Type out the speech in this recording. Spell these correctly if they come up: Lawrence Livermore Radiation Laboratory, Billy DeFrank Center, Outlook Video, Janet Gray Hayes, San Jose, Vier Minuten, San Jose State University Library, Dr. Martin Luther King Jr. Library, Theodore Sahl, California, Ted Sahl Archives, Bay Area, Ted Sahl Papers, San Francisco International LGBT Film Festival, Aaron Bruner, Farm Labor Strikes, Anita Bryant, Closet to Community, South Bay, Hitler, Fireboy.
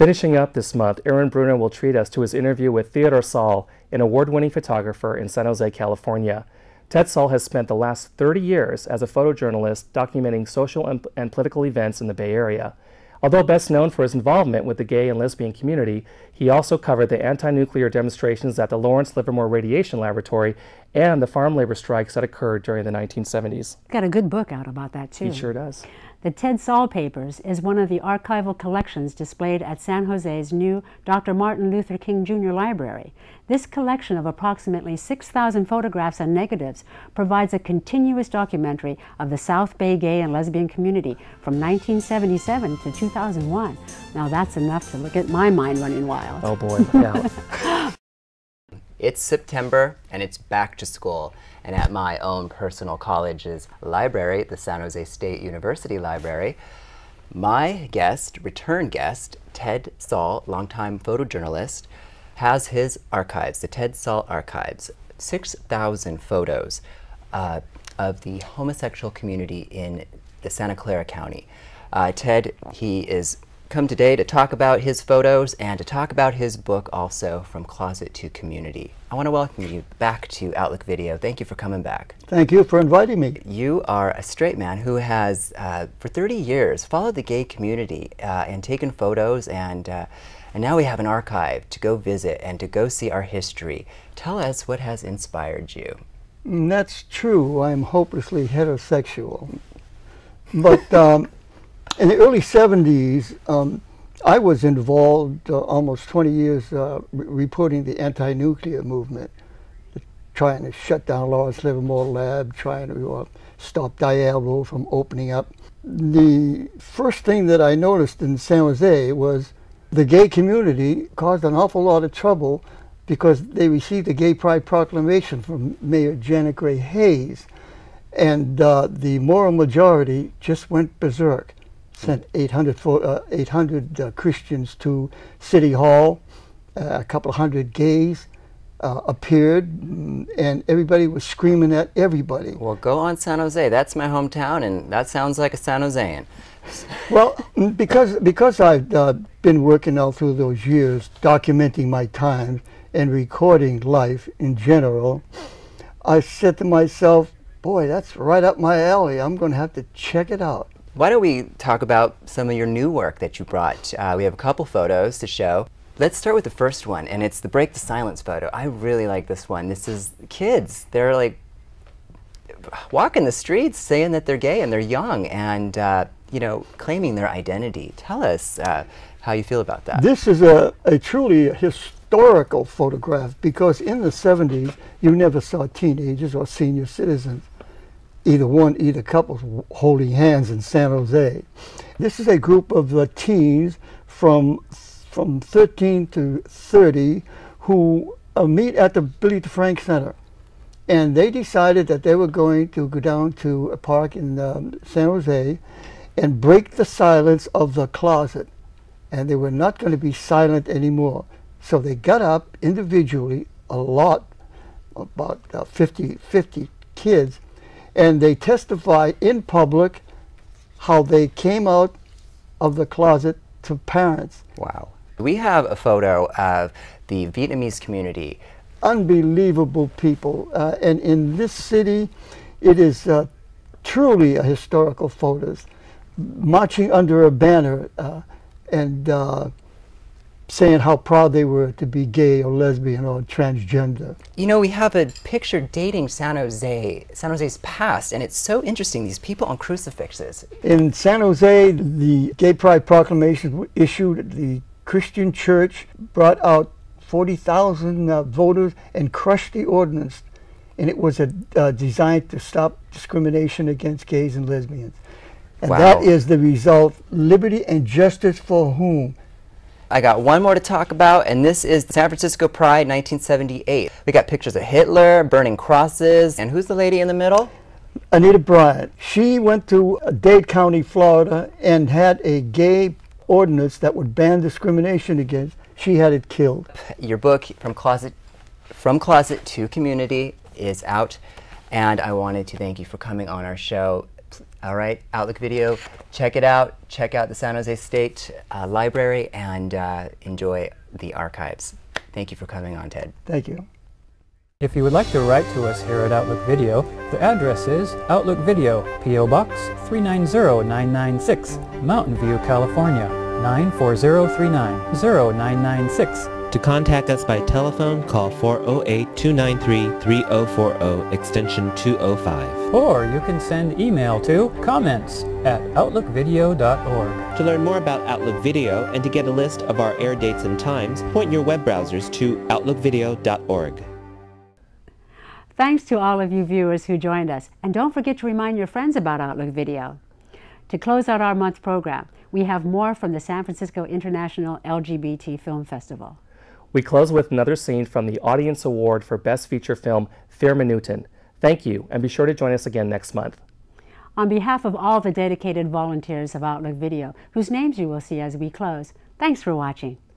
Finishing up this month, Aaron Bruner will treat us to his interview with Theodore Sahl, an award-winning photographer in San Jose, California. Ted Sahl has spent the last 30 years as a photojournalist documenting social and political events in the Bay Area. Although best known for his involvement with the gay and lesbian community, he also covered the anti-nuclear demonstrations at the Lawrence Livermore Radiation Laboratory and the farm labor strikes that occurred during the 1970s. Got a good book out about that, too. He sure does. The Ted Sahl Papers is one of the archival collections displayed at San Jose's new Dr. Martin Luther King Jr. Library. This collection of approximately 6,000 photographs and negatives provides a continuous documentary of the South Bay gay and lesbian community from 1977 to 2001. Now that's enough to get my mind running wild. Oh boy, yeah. It's September and it's back to school, and at my own personal college's library, the San Jose State University Library, my guest, return guest, Ted Sahl, longtime photojournalist, has his archives, the Ted Sahl Archives, 6,000 photos of the homosexual community in the Santa Clara County. Ted, he is come today to talk about his photos and to talk about his book also, From Closet to Community. I want to welcome you back to Outlook Video. Thank you for coming back. Thank you for inviting me. You are a straight man who has, for 30 years, followed the gay community and taken photos, and now we have an archive to go visit and to go see our history. Tell us what has inspired you. That's true. I'm hopelessly heterosexual. But in the early 70s, I was involved almost 20 years reporting the anti-nuclear movement, trying to shut down Lawrence Livermore Lab, trying to stop Diablo from opening up. The first thing that I noticed in San Jose was the gay community caused an awful lot of trouble because they received a gay pride proclamation from Mayor Janet Gray Hayes, and the moral majority just went berserk. Sent 800 Christians to City Hall, a couple hundred gays appeared, and everybody was screaming at everybody. Well, go on San Jose. That's my hometown, and that sounds like a San Josean. Well, because I've been working all through those years, documenting my time and recording life in general, I said to myself, boy, that's right up my alley. I'm going to have to check it out. Why don't we talk about some of your new work that you brought? We have a couple photos to show. Let's start with the first one, and it's the Break the Silence photo. I really like this one. This is kids. They're like walking the streets saying that they're gay and they're young and, you know, claiming their identity. Tell us how you feel about that. This is a truly historical photograph because in the 70s, you never saw teenagers or senior citizens, either couples holding hands in San Jose. This is a group of teens from 13 to 30 who meet at the Billy DeFrank Center. And they decided that they were going to go down to a park in San Jose and break the silence of the closet. And they were not going to be silent anymore. So they got up individually, a lot, about 50 kids, and they testify in public how they came out of the closet to parents. Wow. We have a photo of the Vietnamese community. Unbelievable people. And in this city, it is truly a historical photos, marching under a banner and saying how proud they were to be gay or lesbian or transgender. You know, we have a picture dating San Jose, San Jose's past, and it's so interesting, these people on crucifixes. In San Jose, the Gay Pride Proclamation was issued. The Christian Church brought out 40,000 voters and crushed the ordinance, and it was designed to stop discrimination against gays and lesbians. And wow. That is the result, liberty and justice for whom? I got one more to talk about, and this is the San Francisco Pride 1978. We got pictures of Hitler, burning crosses, and who's the lady in the middle? Anita Bryant. She went to Dade County, Florida, and had a gay ordinance that would ban discrimination against. She had it killed. Your book, From Closet to Community, is out, and I wanted to thank you for coming on our show. All right, Outlook Video, check it out. Check out the San Jose State Library and enjoy the archives. Thank you for coming on, Ted. Thank you. If you would like to write to us here at Outlook Video, the address is Outlook Video, P.O. Box 390996, Mountain View, California, 94039, 0996. To contact us by telephone, call 408-293-3040, extension 205. Or you can send email to comments@outlookvideo.org. To learn more about Outlook Video and to get a list of our air dates and times, point your web browsers to outlookvideo.org. Thanks to all of you viewers who joined us. And don't forget to remind your friends about Outlook Video. To close out our month's program, we have more from the San Francisco International LGBT Film Festival. We close with another scene from the Audience Award for Best Feature Film, Vier Minuten. Thank you, and be sure to join us again next month. On behalf of all the dedicated volunteers of Outlook Video, whose names you will see as we close, thanks for watching.